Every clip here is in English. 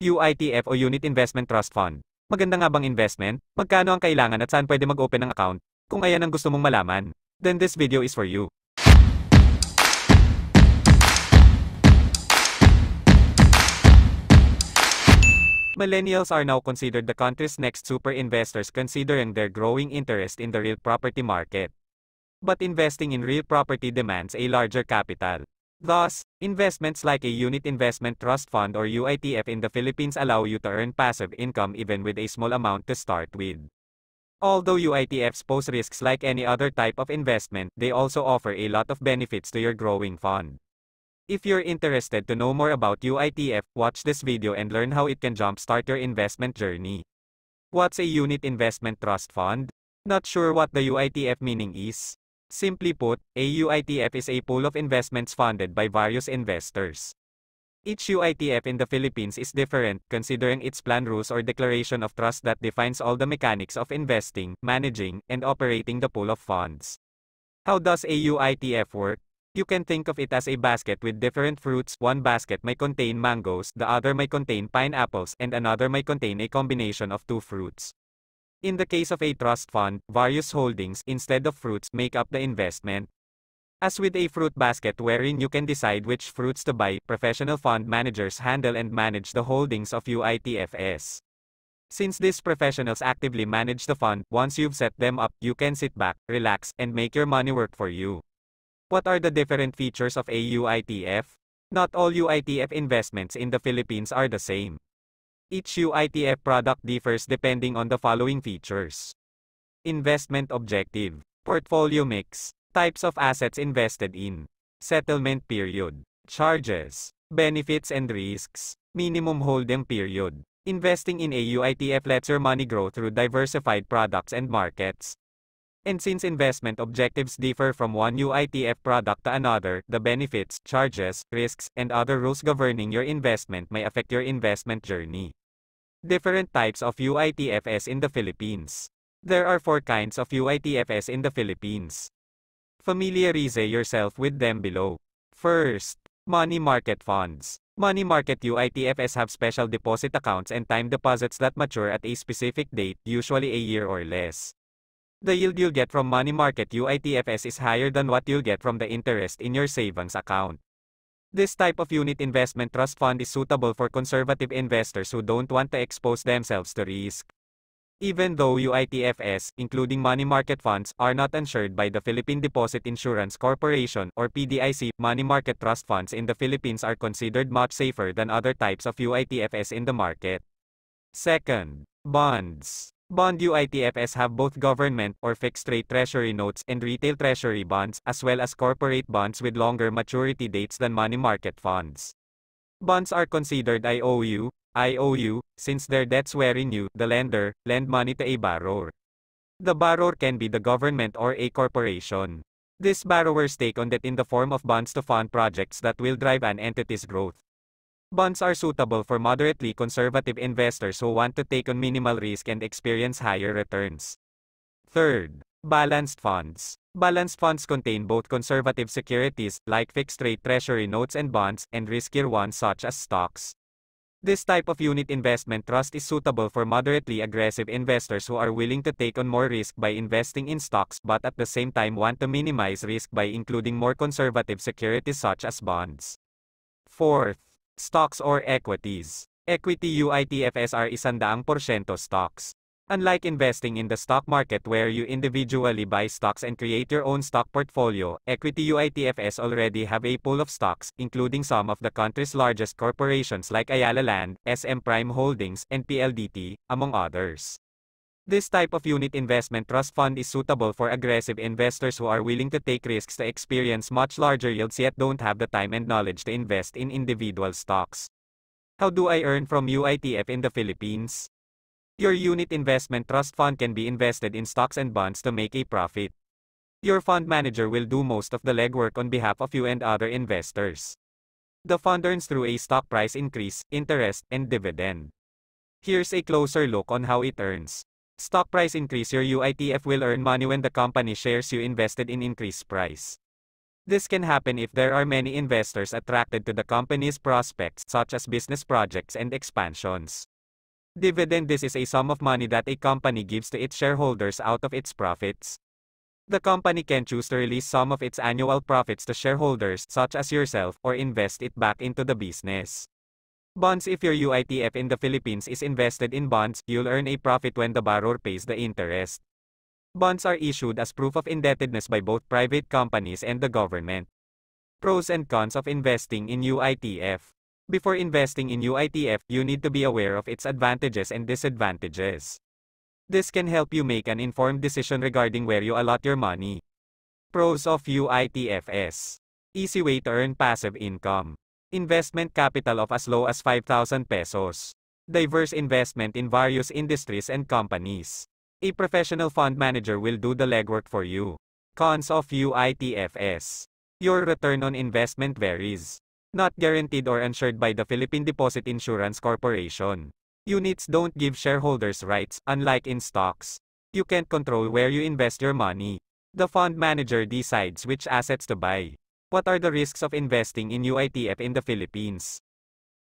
UITF o Unit Investment Trust Fund. Maganda nga bang investment? Magkano ang kailangan at saan pwede mag-open ng account? Kung ayan ang gusto mong malaman, then this video is for you. Millennials are now considered the country's next super investors considering their growing interest in the real property market. But investing in real property demands a larger capital. Thus, investments like a unit investment trust fund or UITF in the Philippines allow you to earn passive income even with a small amount to start with. Although UITFs pose risks like any other type of investment, they also offer a lot of benefits to your growing fund. If you're interested to know more about UITF, watch this video and learn how it can jumpstart your investment journey. What's a unit investment trust fund? Not sure what the UITF meaning is? Simply put, a UITF is a pool of investments funded by various investors. Each UITF in the Philippines is different, considering its plan rules or declaration of trust that defines all the mechanics of investing, managing, and operating the pool of funds. How does a UITF work? You can think of it as a basket with different fruits. One basket may contain mangoes, the other may contain pineapples, and another may contain a combination of two fruits. In the case of a trust fund, various holdings, instead of fruits, make up the investment. As with a fruit basket wherein you can decide which fruits to buy, professional fund managers handle and manage the holdings of UITFs. Since these professionals actively manage the fund, once you've set them up, you can sit back, relax, and make your money work for you. What are the different features of a UITF? Not all UITF investments in the Philippines are the same. Each UITF product differs depending on the following features. Investment objective. Portfolio mix. Types of assets invested in. Settlement period. Charges. Benefits and risks. Minimum holding period. Investing in a UITF lets your money grow through diversified products and markets. And since investment objectives differ from one UITF product to another, the benefits, charges, risks, and other rules governing your investment may affect your investment journey. Different types of UITFs in the Philippines. There are four kinds of UITFs in the Philippines. Familiarize yourself with them below. First, money market funds. Money market UITFs have special deposit accounts and time deposits that mature at a specific date, usually a year or less. The yield you'll get from money market UITFs is higher than what you'll get from the interest in your savings account. This type of unit investment trust fund is suitable for conservative investors who don't want to expose themselves to risk. Even though UITFs, including money market funds, are not insured by the Philippine Deposit Insurance Corporation or PDIC, money market trust funds in the Philippines are considered much safer than other types of UITFs in the market. Second, bonds. Bond UITFs have both government or fixed-rate treasury notes and retail treasury bonds, as well as corporate bonds with longer maturity dates than money market funds. Bonds are considered IOU, since their debts wherein you, the lender, lend money to a borrower. The borrower can be the government or a corporation. These borrowers take on debt in the form of bonds to fund projects that will drive an entity's growth. Bonds are suitable for moderately conservative investors who want to take on minimal risk and experience higher returns. Third, balanced funds. Balanced funds contain both conservative securities, like fixed-rate treasury notes and bonds, and riskier ones such as stocks. This type of unit investment trust is suitable for moderately aggressive investors who are willing to take on more risk by investing in stocks but at the same time want to minimize risk by including more conservative securities such as bonds. Fourth, stocks or equities. Equity UITFs are 100% stocks. Unlike investing in the stock market where you individually buy stocks and create your own stock portfolio, equity UITFs already have a pool of stocks, including some of the country's largest corporations like Ayala Land, SM Prime Holdings, and PLDT, among others. This type of unit investment trust fund is suitable for aggressive investors who are willing to take risks to experience much larger yields yet don't have the time and knowledge to invest in individual stocks. How do I earn from UITF in the Philippines? Your unit investment trust fund can be invested in stocks and bonds to make a profit. Your fund manager will do most of the legwork on behalf of you and other investors. The fund earns through a stock price increase, interest, and dividend. Here's a closer look on how it earns. Stock price increase. Your UITF will earn money when the company shares you invested in increase price. This can happen if there are many investors attracted to the company's prospects, such as business projects and expansions. Dividend: this is a sum of money that a company gives to its shareholders out of its profits. The company can choose to release some of its annual profits to shareholders, such as yourself, or invest it back into the business. Bonds: if your UITF in the Philippines is invested in bonds, you'll earn a profit when the borrower pays the interest. Bonds are issued as proof of indebtedness by both private companies and the government. Pros and cons of investing in UITF. Before investing in UITF, you need to be aware of its advantages and disadvantages. This can help you make an informed decision regarding where you allot your money. Pros of UITFs. Easy way to earn passive income. Investment capital of as low as 5,000 pesos. Diverse investment in various industries and companies. A professional fund manager will do the legwork for you. Cons of UITFs. Your return on investment varies. Not guaranteed or insured by the Philippine Deposit Insurance Corporation. Units don't give shareholders rights, unlike in stocks. You can't control where you invest your money. The fund manager decides which assets to buy. What are the risks of investing in UITF in the Philippines?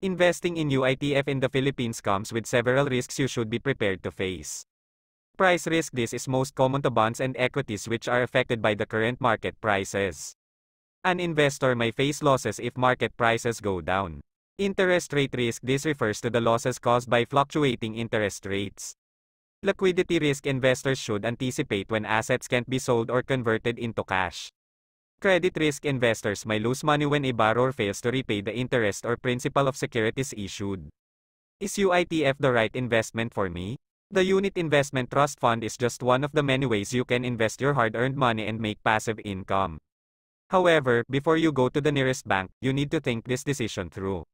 Investing in UITF in the Philippines comes with several risks you should be prepared to face. Price risk: this is most common to bonds and equities, which are affected by the current market prices. An investor may face losses if market prices go down. Interest rate risk: this refers to the losses caused by fluctuating interest rates. Liquidity risk: investors should anticipate when assets can't be sold or converted into cash. Credit risk: investors may lose money when a borrower fails to repay the interest or principal of securities issued. Is UITF the right investment for me? The Unit Investment Trust Fund is just one of the many ways you can invest your hard-earned money and make passive income. However, before you go to the nearest bank, you need to think this decision through.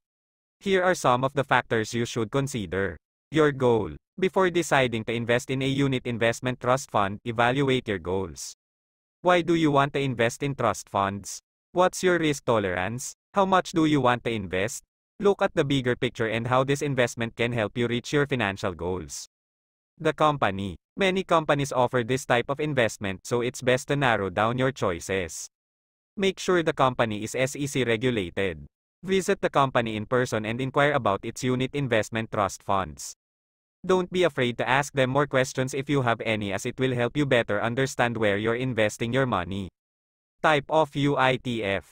Here are some of the factors you should consider. Your goal. Before deciding to invest in a Unit Investment Trust Fund, evaluate your goals. Why do you want to invest in trust funds? What's your risk tolerance? How much do you want to invest? Look at the bigger picture and how this investment can help you reach your financial goals. The company. Many companies offer this type of investment, so it's best to narrow down your choices. Make sure the company is SEC regulated. Visit the company in person and inquire about its unit investment trust funds. Don't be afraid to ask them more questions if you have any, as it will help you better understand where you're investing your money. Type of UITF.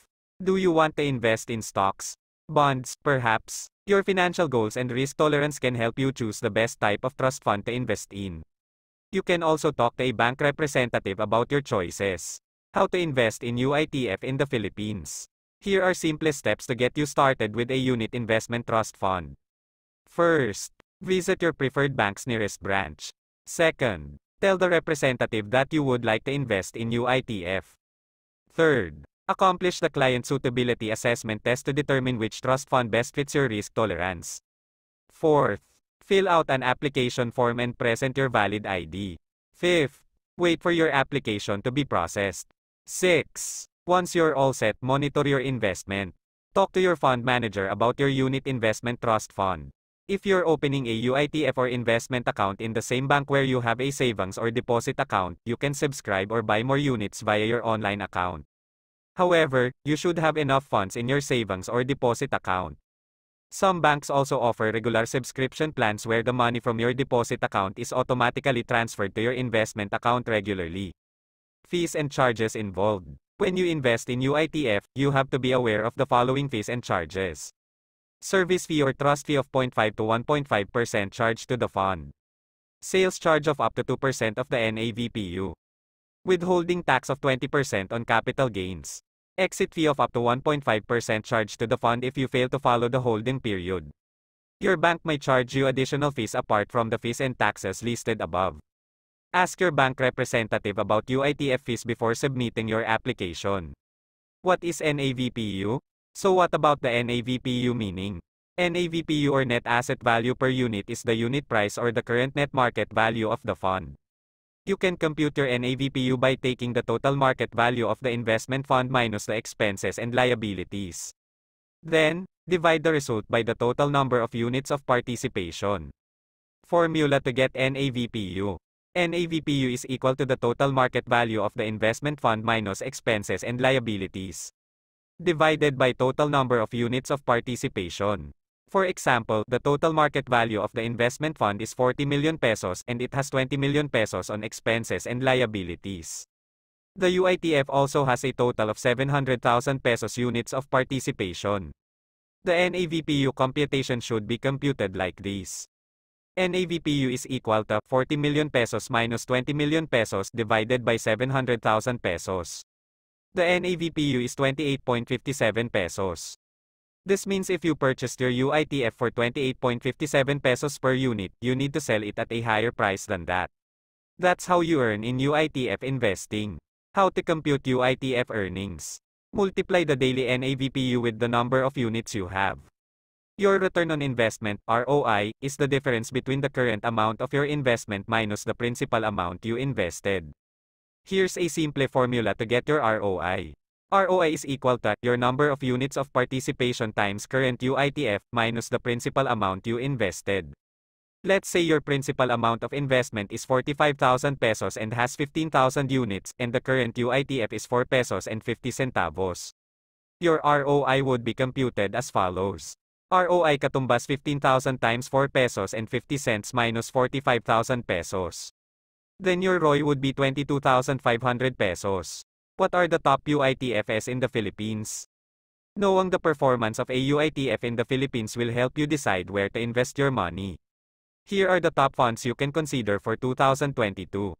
Do you want to invest in stocks? Bonds, perhaps? Your financial goals and risk tolerance can help you choose the best type of trust fund to invest in. You can also talk to a bank representative about your choices. How to invest in UITF in the Philippines. Here are simple steps to get you started with a unit investment trust fund. First, visit your preferred bank's nearest branch. Second, tell the representative that you would like to invest in UITF. Third, accomplish the client suitability assessment test to determine which trust fund best fits your risk tolerance. Fourth, fill out an application form and present your valid ID. Fifth, wait for your application to be processed. Sixth, once you're all set, monitor your investment. Talk to your fund manager about your unit investment trust fund. If you're opening a UITF or investment account in the same bank where you have a savings or deposit account, you can subscribe or buy more units via your online account. However, you should have enough funds in your savings or deposit account. Some banks also offer regular subscription plans where the money from your deposit account is automatically transferred to your investment account regularly. Fees and charges involved. When you invest in UITF, you have to be aware of the following fees and charges. Service fee or trust fee of 0.5 to 1.5% charged to the fund. Sales charge of up to 2% of the NAVPU. Withholding tax of 20% on capital gains. Exit fee of up to 1.5% charged to the fund if you fail to follow the holding period. Your bank may charge you additional fees apart from the fees and taxes listed above. Ask your bank representative about UITF fees before submitting your application. What is NAVPU? So what about the NAVPU meaning? NAVPU or net asset value per unit is the unit price or the current net market value of the fund. You can compute your NAVPU by taking the total market value of the investment fund minus the expenses and liabilities. Then, divide the result by the total number of units of participation. Formula to get NAVPU. NAVPU is equal to the total market value of the investment fund minus expenses and liabilities, divided by total number of units of participation. For example, the total market value of the investment fund is 40 million pesos and it has 20 million pesos on expenses and liabilities. The UITF also has a total of 700,000 pesos units of participation. The NAVPU computation should be computed like this. NAVPU is equal to 40 million pesos minus 20 million pesos divided by 700,000 pesos. The NAVPU is 28.57 pesos. This means if you purchased your UITF for 28.57 pesos per unit, you need to sell it at a higher price than that. That's how you earn in UITF investing. How to compute UITF earnings? Multiply the daily NAVPU with the number of units you have. Your return on investment, ROI, is the difference between the current amount of your investment minus the principal amount you invested. Here's a simple formula to get your ROI. ROI is equal to your number of units of participation times current UITF minus the principal amount you invested. Let's say your principal amount of investment is 45,000 pesos and has 15,000 units, and the current UITF is 4 pesos and 50 centavos. Your ROI would be computed as follows. ROI katumbas 15,000 times 4 pesos and 50 cents minus 45,000 pesos. Then your ROI would be 22,500 pesos. What are the top UITFs in the Philippines? Knowing the performance of a UITF in the Philippines will help you decide where to invest your money. Here are the top funds you can consider for 2022.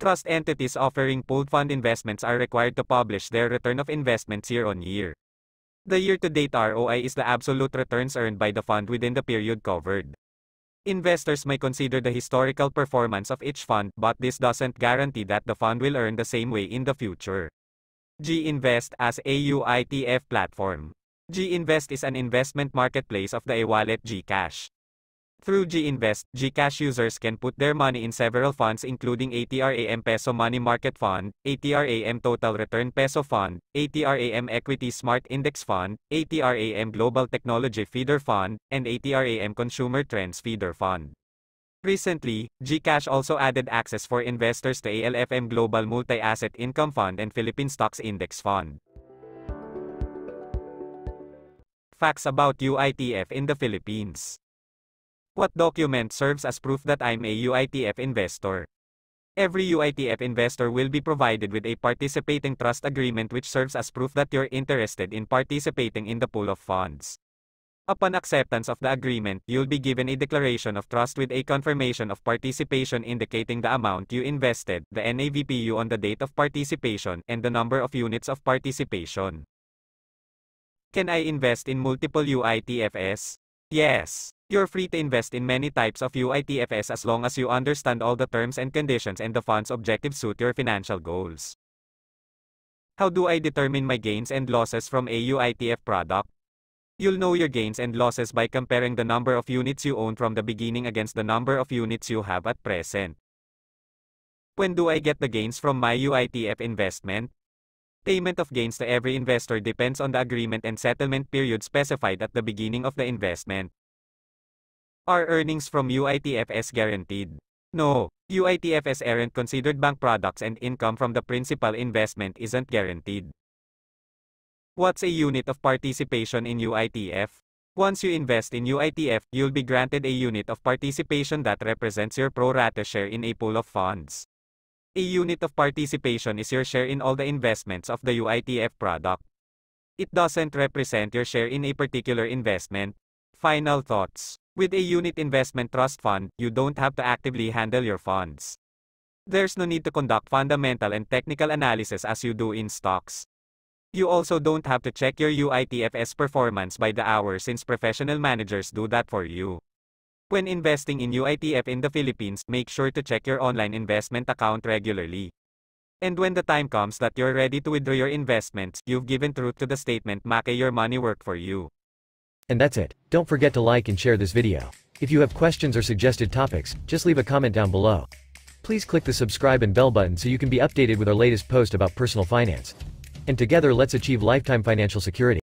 Trust entities offering pooled fund investments are required to publish their return of investments year-on-year. The year-to-date ROI is the absolute returns earned by the fund within the period covered. Investors may consider the historical performance of each fund, but this doesn't guarantee that the fund will earn the same way in the future. G-Invest as a UITF platform. G-Invest is an investment marketplace of the A-Wallet G-Cash. Through G-Invest, G-Cash users can put their money in several funds including ATRAM Peso Money Market Fund, ATRAM Total Return Peso Fund, ATRAM Equity Smart Index Fund, ATRAM Global Technology Feeder Fund, and ATRAM Consumer Trends Feeder Fund. Recently, G-Cash also added access for investors to ALFM Global Multi-Asset Income Fund and Philippine Stocks Index Fund. Facts about UITF in the Philippines. What document serves as proof that I'm a UITF investor? Every UITF investor will be provided with a participating trust agreement which serves as proof that you're interested in participating in the pool of funds. Upon acceptance of the agreement, you'll be given a declaration of trust with a confirmation of participation indicating the amount you invested, the NAVPU on the date of participation, and the number of units of participation. Can I invest in multiple UITFs? Yes. You're free to invest in many types of UITFs as long as you understand all the terms and conditions and the fund's objectives suit your financial goals. How do I determine my gains and losses from a UITF product? You'll know your gains and losses by comparing the number of units you own from the beginning against the number of units you have at present. When do I get the gains from my UITF investment? Payment of gains to every investor depends on the agreement and settlement period specified at the beginning of the investment. Are earnings from UITFs guaranteed? No. UITFs aren't considered bank products and income from the principal investment isn't guaranteed. What's a unit of participation in UITF? Once you invest in UITF, you'll be granted a unit of participation that represents your pro rata share in a pool of funds. A unit of participation is your share in all the investments of the UITF product. It doesn't represent your share in a particular investment. Final thoughts. With a unit investment trust fund, you don't have to actively handle your funds. There's no need to conduct fundamental and technical analysis as you do in stocks. You also don't have to check your UITF's performance by the hour since professional managers do that for you. When investing in UITF in the Philippines, make sure to check your online investment account regularly. And when the time comes that you're ready to withdraw your investments, you've given truth to the statement, "Make your money work for you." And that's it. Don't forget to like and share this video. If you have questions or suggested topics, just leave a comment down below. Please click the subscribe and bell button so you can be updated with our latest post about personal finance. And together let's achieve lifetime financial security.